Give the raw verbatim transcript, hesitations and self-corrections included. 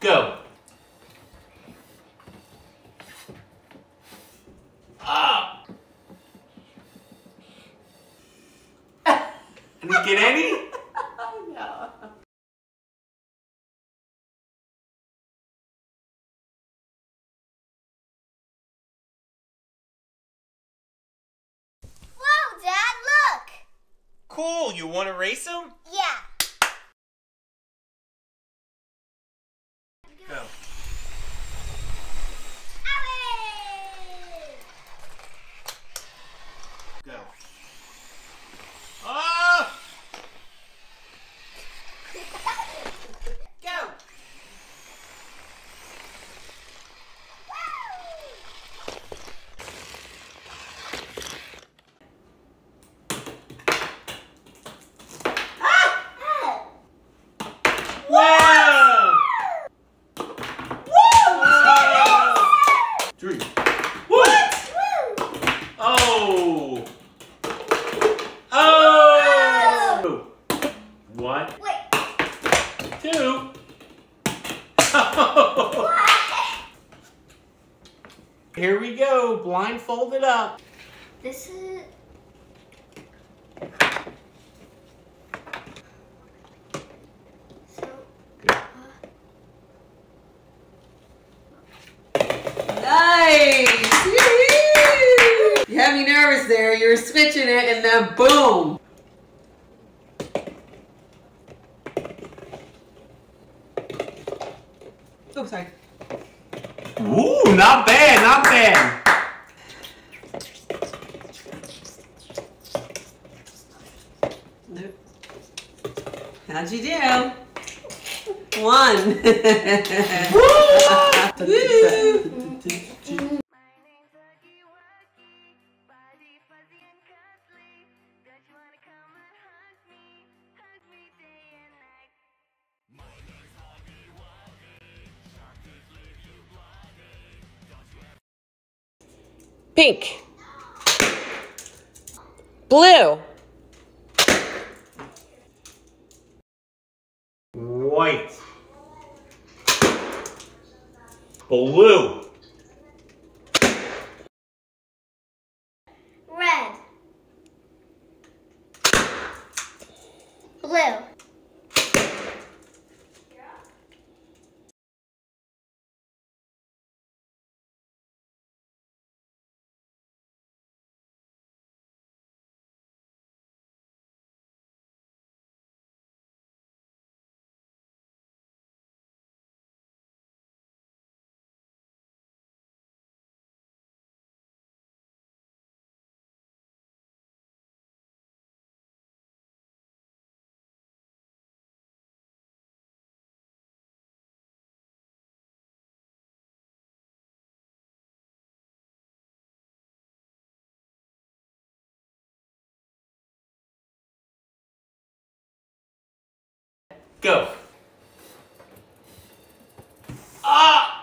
Go. Ah! Did you get any? No. Whoa, Dad, look! Cool, you want to race them? Yeah. Go. Go. Ah! Go. Ah! Wow! One, wait. Two. Here we go, blindfolded up. This is. So. Good. Nice. You had me nervous there. You were switching it, and then boom. Oh, sorry. Ooh, not bad, not bad. How'd you do? One. Woo! Pink, blue, white, blue, red, blue. Go. Ah!